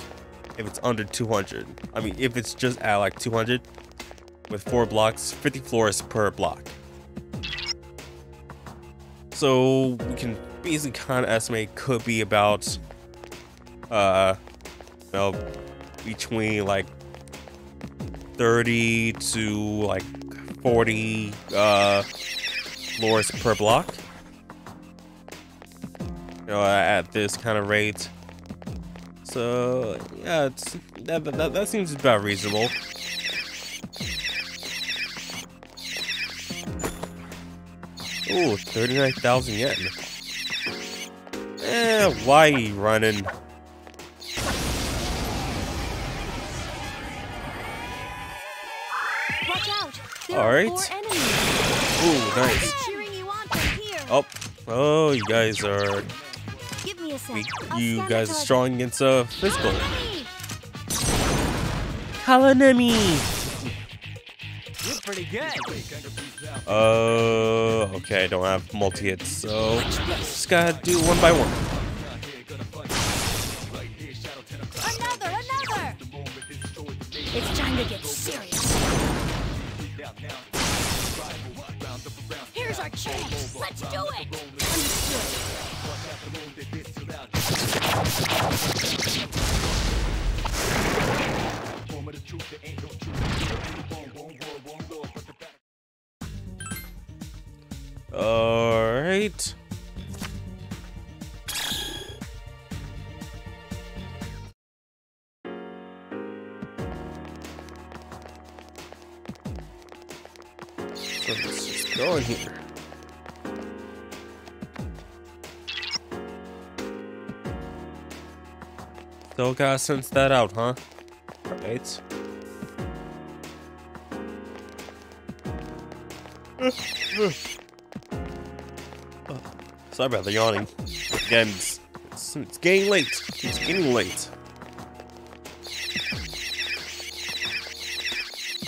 If it's under two hundred, I mean, if it's just at like two hundred, with four blocks, fifty floors per block. So we can basically kind of estimate could be about, uh, you know, between like thirty to like forty uh, floors per block. You know, at this kind of rate. So yeah, it's, that, that that seems about reasonable. Ooh, thirty-nine thousand yen. Eh, why are you running? Watch out. All right. Ooh, nice. You on from here. Oh, oh, you guys are. Give me a sec. You guys are strong against a uh, physical. Kalanami. Pretty good. Uh, okay, I don't have multi hits, so just gotta do one by one. Another, another. It's time to get serious. Here's our chance. Let's do it. Understood. All right. So let's just go in here. Still gotta sense that out, huh? All right. Sorry about the yawning. Again, it's, it's, it's getting late. It's getting late.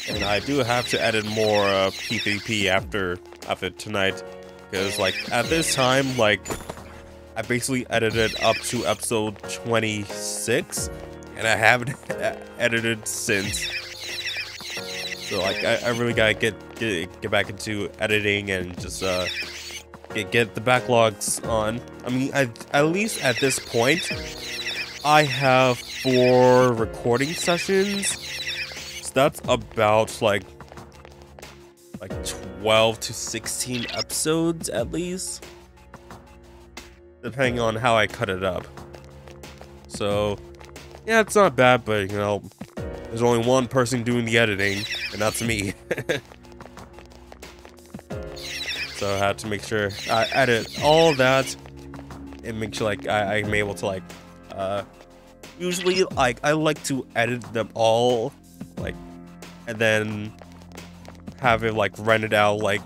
And I do have to edit more uh, P three P after after tonight, because like at this time, like I basically edited up to episode twenty-six, and I haven't edited since. So like I, I really gotta get, get get back into editing and just uh. get the backlogs on. I mean, I, at least at this point, I have four recording sessions. So that's about like like twelve to sixteen episodes at least, depending on how I cut it up. So yeah, it's not bad, but you know, there's only one person doing the editing, and that's me. So I had to make sure I edit all that and make sure like I, I'm able to like uh usually like I like to edit them all like and then have it like rendered out like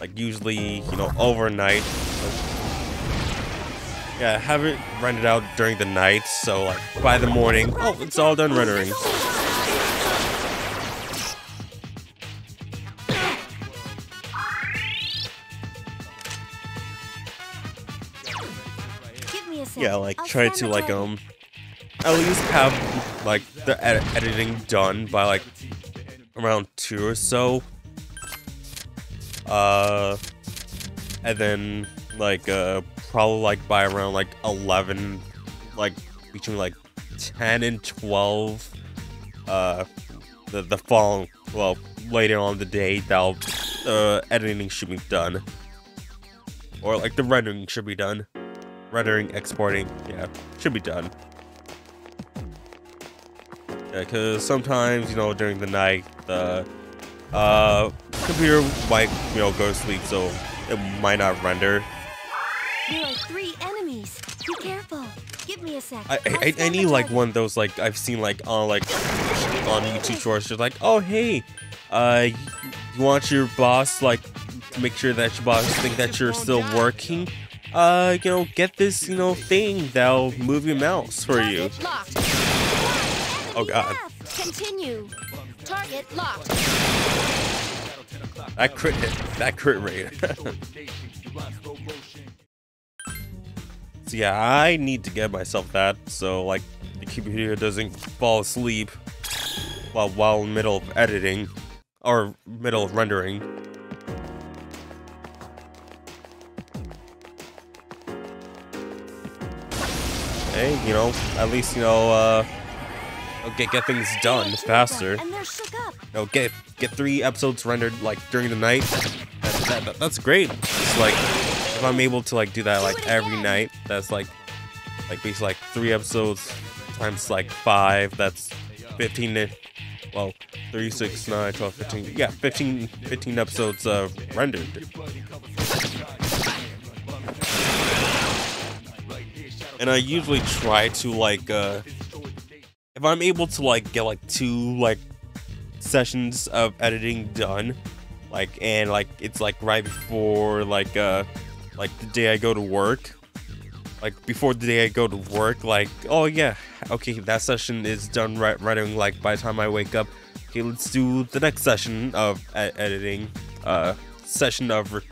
like usually, you know, overnight. So, yeah, have it rendered out during the night, so like by the morning, oh, it's all done rendering. Yeah, like try to like um at least have like the ed editing done by like around two or so, uh and then like uh probably like by around like eleven, like between like ten and twelve uh, the, the following, well, later on the day, that'll, uh, editing should be done. Or, like, the rendering should be done. Rendering, exporting, yeah, should be done. Yeah, because sometimes, you know, during the night, the, uh, computer might, you know, go to sleep, so it might not render. There are three enemies. Be careful. Give me a sec. I, I, I, I need, like, one of those, like, I've seen, like, on, like, on YouTube shorts, just like, oh, hey, uh, you want your boss, like, make sure that your boss think that you're still working, uh, you know, get this, you know, thing that'll move your mouse for you. Oh god. Continue. Target locked. That crit hit. That crit rate. So yeah, I need to get myself that, so like the computer doesn't fall asleep while while in the middle of editing or middle of rendering. Hey, you know, at least, you know, uh, get get things done faster. You know, get get three episodes rendered like during the night. That, that, that, that's great. It's like if I'm able to like do that like every night, that's like like basically like three episodes times like five. That's fifteen. Well, three, six, nine, twelve, fifteen. Yeah, fifteen, fifteen episodes uh, rendered. And I usually try to like, uh, if I'm able to like get like two like sessions of editing done, like and like it's like right before like uh like the day I go to work, like before the day I go to work, like oh yeah, okay that session is done right rendering like by the time I wake up, okay let's do the next session of e editing, uh session of re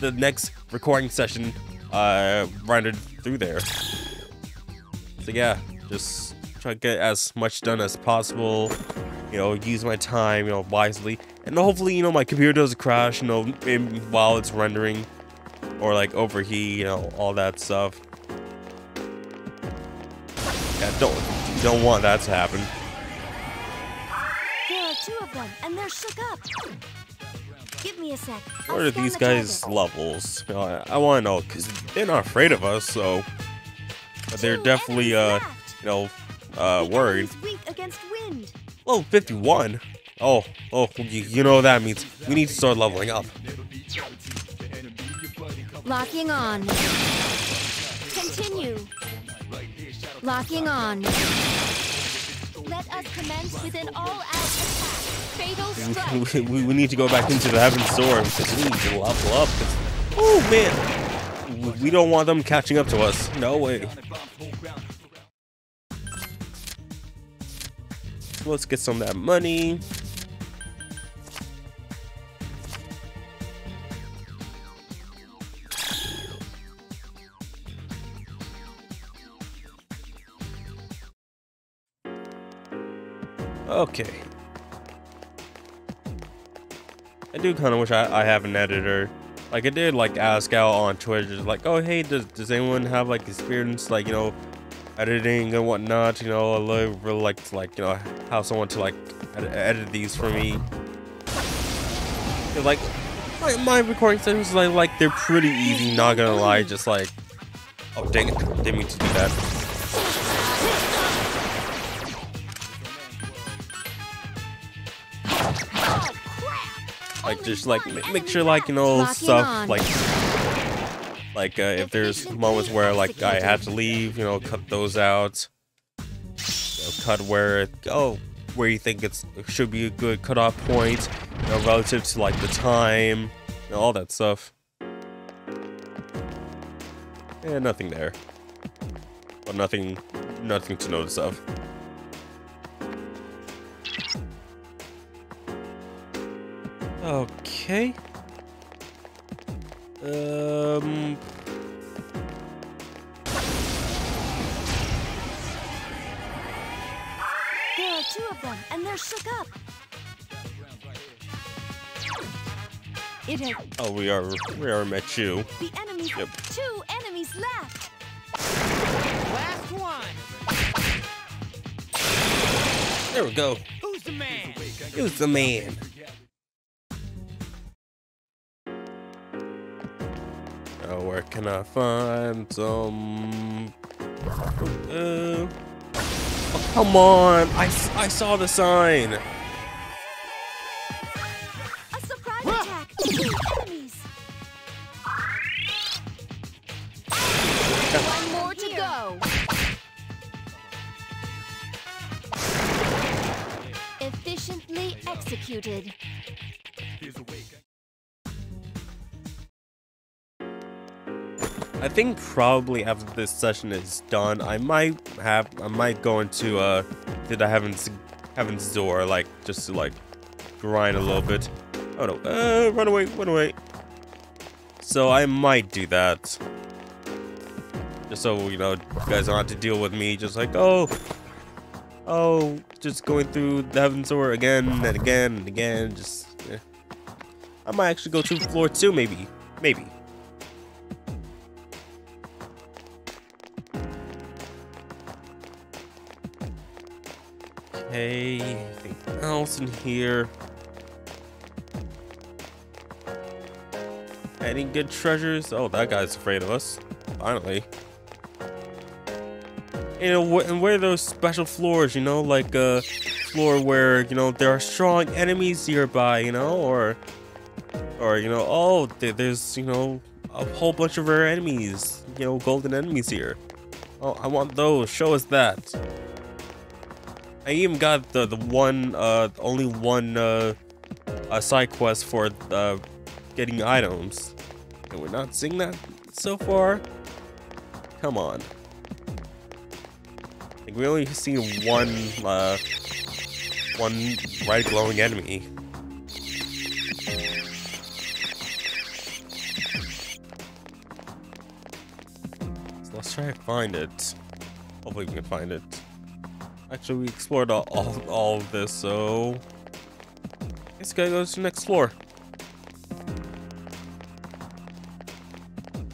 the next recording session, uh rendered through there. So yeah, just try to get as much done as possible, you know, use my time, you know, wisely, and hopefully, you know, my computer doesn't crash, you know, in, while it's rendering, or like overheat, you know, all that stuff. Yeah, don't don't want that to happen. There are two of them, and they're shook up. Give me a sec. What are these guys' levels? You know, I, I want to know because they're not afraid of us, so but they're definitely uh, you know, uh, worried. Level fifty-one. Oh, oh, you, you know what that means. We need to start leveling up. Locking on. Continue. Locking on. Let us commence with an all-out attack. We, we, we need to go back into the Heaven's Door because we need to level up. Oh man, we, we don't want them catching up to us. No way. Let's get some of that money. Okay. I do kind of wish I, I have an editor. Like I did like ask out on Twitter, just like, oh hey, does, does anyone have like experience like, you know, editing and whatnot? You know, I really, really like to like, you know, have someone to like ed edit these for me. Like my, my recording sessions, like, like they're pretty easy, not gonna lie. Just like, oh dang it, didn't mean to do that. Like just like make sure like, you know, stuff like like uh, if there's moments where like I had to leave, you know, cut those out. You know, cut where oh where you think it's it should be a good cutoff point, you know, relative to like the time, you know, all that stuff. And yeah, nothing there, but nothing nothing to notice of. Okay. Um. There are two of them, and they're shook up. It is. Oh, we are. We are met you. The enemy. Yep. Two enemies left. Last one. There we go. Who's the man? Who's the man? Oh, where can I find some? Uh, oh, come on! I I saw the sign. A surprise attack! Enemies. One more to go. Efficiently executed. I think probably after this session is done, I might have, I might go into uh, did I Heaven's, Heaven's Door, like just to like grind a little bit. Oh no, uh, run away, run away. So I might do that, just so you know, you guys don't have to deal with me, just like oh, oh, just going through the Heaven's Door again and again and again. Just, eh. I might actually go to floor two, maybe, maybe. Hey, anything else in here? Any good treasures? Oh, that guy's afraid of us. Finally. You know, and where are those special floors? You know, like a floor where you know there are strong enemies nearby. You know, or, or you know, oh, there's you know a whole bunch of rare enemies. You know, golden enemies here. Oh, I want those. Show us that. I even got the the one uh only one uh a side quest for uh getting items. And we're not seeing that so far. Come on. Like we only see one uh one bright glowing enemy. So let's try to find it. Hopefully we can find it. Actually, we explored all, all, all of this, so this guy goes to the next floor.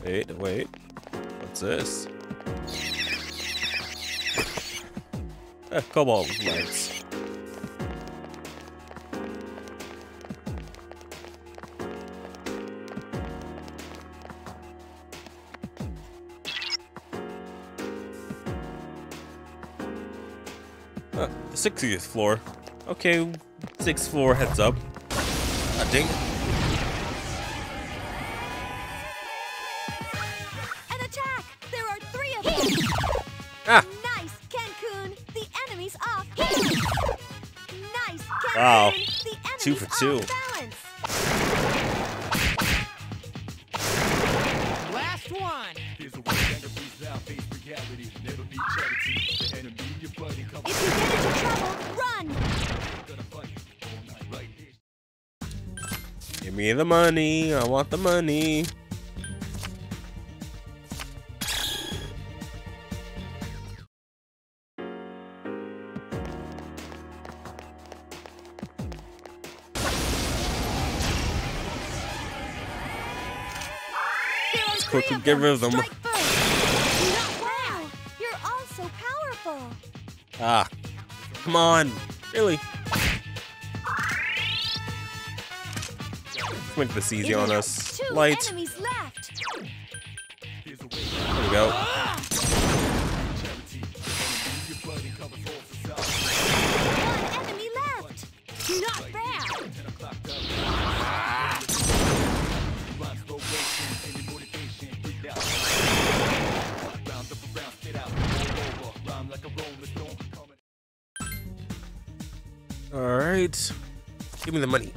Wait, wait, what's this? Eh, cobalt lights. sixtieth floor. Okay, sixth floor heads up. Ah, dang. An attack! There are three of them! Ah! Nice, Ken-kun! The enemy's off! Nice, Ken-kun! Wow. The enemy's two for two. Last one! There's a way to freeze out face reality. Never be charity. The enemy, your buddy, come on. Give me the money. I want the money. Let's quickly get rid of them. Wow, you're all so powerful. Ah, come on, really. Make this easy on us. Light. There we go. One enemy left. Not bad. All right. Give me the money.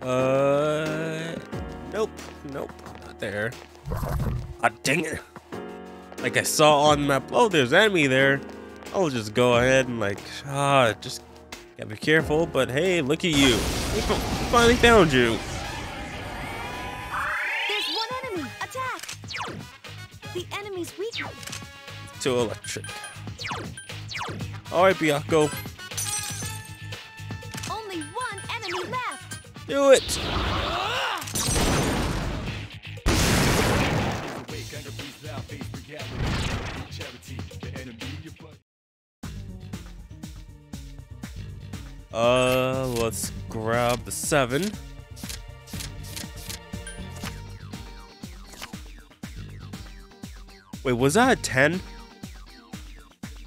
Uh, nope, nope, not there. Ah, dang it. Like I saw on the map, oh, there's an enemy there. I'll just go ahead and like, ah, just gotta be careful, but hey, look at you. We finally found you. There's one enemy, attack. The enemy's weak. Too electric. Alright, Bianco. Only one enemy left. Do it. Uh, let's grab the seven. Wait, was that a ten?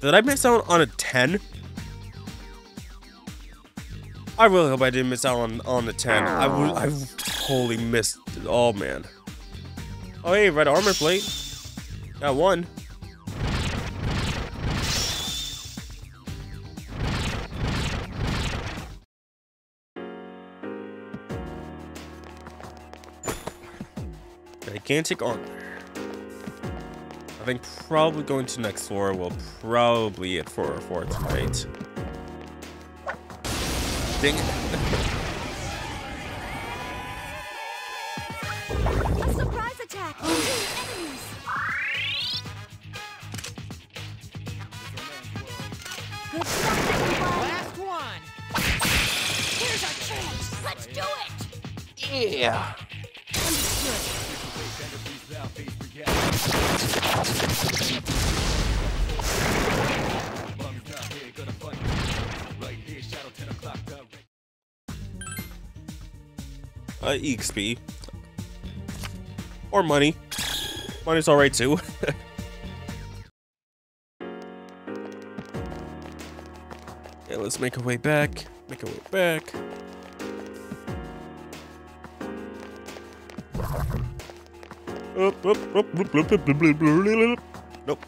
Did I miss out on a ten? I really hope I didn't miss out on, on a ten. I would, I totally missed it. Oh, man. Oh, hey, red armor plate. Got one. Gigantic armor. I think probably going to next floor will probably it for for tonight. Dang it! A surprise attack! Two enemies. Good shot, everyone. Last one. Here's our chance. Let's do it. Yeah. Understood. Uh, X P or money. Money's all right too. Yeah, let's make our way back. Make our way back. Oop, oop, oop, oop, oop, oop, oop, oop. Nope.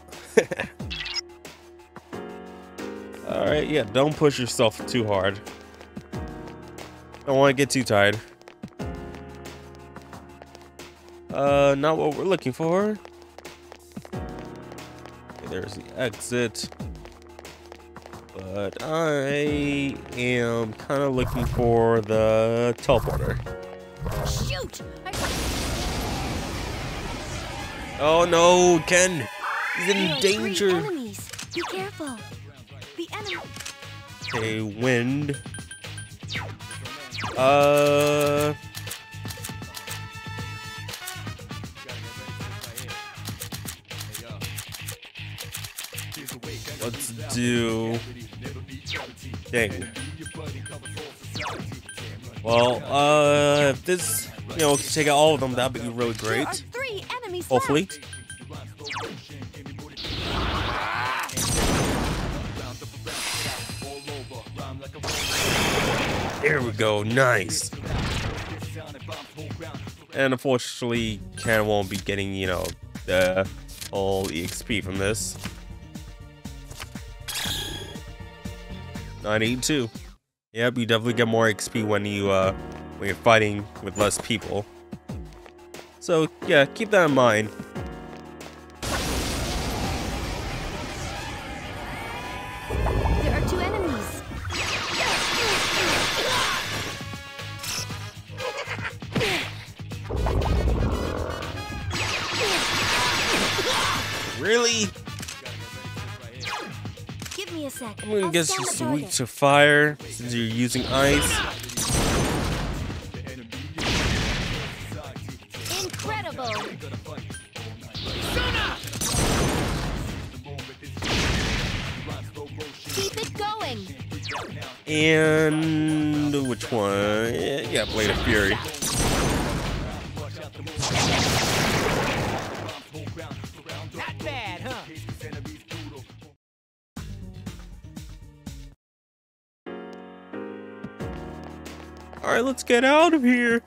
Alright, yeah, don't push yourself too hard. Don't want to get too tired. Uh, not what we're looking for. Okay, there's the exit. But I am kind of looking for the teleporter. Shoot! Oh no, Ken! He's in danger! Enemies. Be careful! The enemy! Okay, wind. Uh... Let's do... Dang. Well, uh, if this, you know, can take out all of them, that'd be really great. Hopefully. There we go, nice. And unfortunately, Ken won't be getting, you know, the all E X P from this. nine eighty-two. Yep, you definitely get more X P when you uh when you're fighting with less people. So, yeah, keep that in mind. There are two enemies. Really? Give me a sec. I'm gonna guess it's weak to fire since you're using ice. And which one? Yeah, Blade of Fury. Not bad, huh? All right, let's get out of here.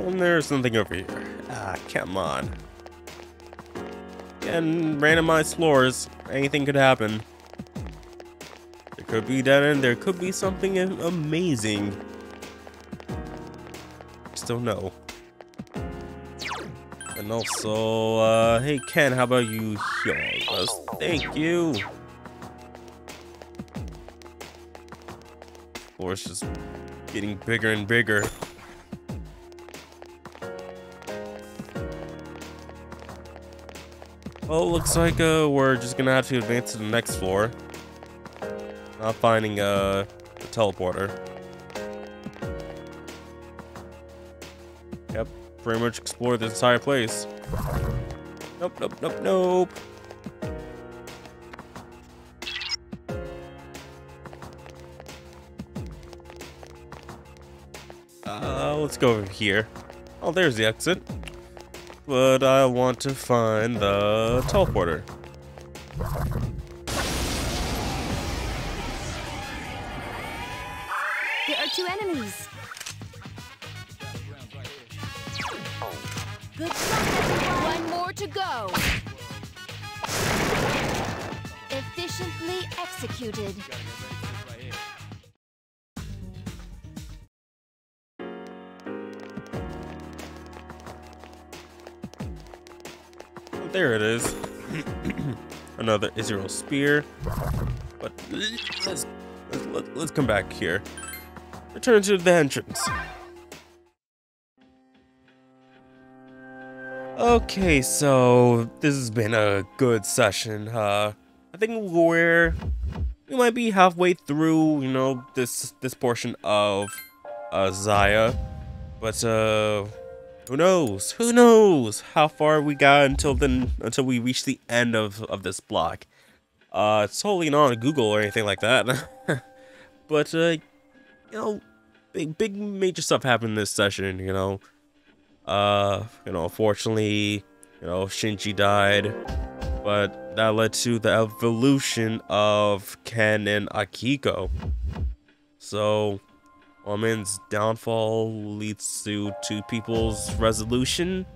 And there's something over here. Ah, come on. And randomized floors. Anything could happen. Could be that, and there could be something amazing. Just don't know. And also, uh, hey Ken, how about you heal us? Thank you. Or it's just getting bigger and bigger. Well, looks like uh, we're just gonna have to advance to the next floor. Not finding uh, the teleporter. Yep, pretty much explored this entire place. Nope, nope, nope, nope. Uh, let's go over here. Oh, there's the exit. But I want to find the teleporter. There are two enemies. Good stuff. One more to go. Efficiently executed. There it is. Another Israel spear. But let's, let's let's come back here. Return to the entrance. Okay, so this has been a good session. Uh, I think we're we might be halfway through. You know this this portion of uh, Zaya, but uh. Who knows? Who knows how far we got until then? Until we reach the end of of this block. Uh, it's totally not on Google or anything like that. But uh, you know, big big major stuff happened this session. You know, uh, you know, unfortunately, you know, Shinji died, but that led to the evolution of Ken and Akiko. So. Woman's downfall leads to two people's resolution.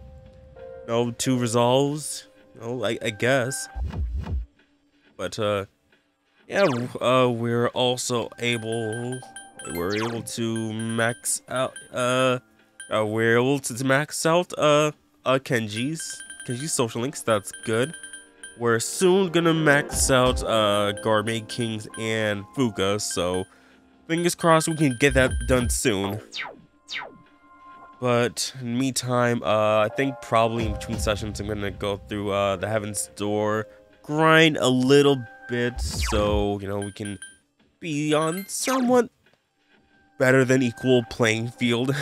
No, two resolves. No, I, I guess. But uh, yeah, uh, we're also able, we're able to max out. Uh, uh we're able to max out uh, uh Kenji's Kenji's social links. That's good. We're soon gonna max out uh Gourmet Kings and Fuuka. So. Fingers crossed we can get that done soon. But in the meantime, uh, I think probably in between sessions I'm gonna go through uh, the Heaven's Door, grind a little bit so you know we can be on somewhat better than equal playing field.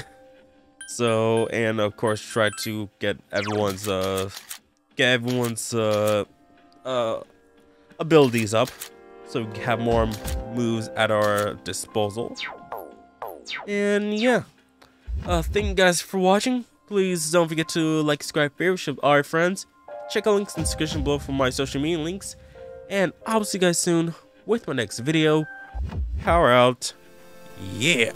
So and of course try to get everyone's uh, get everyone's uh, uh, abilities up. So we have more moves at our disposal. And yeah. Uh, thank you guys for watching. Please don't forget to like, subscribe, favorite our friends. Check out links in the description below for my social media links. And I'll see you guys soon with my next video. Power out. Yeah.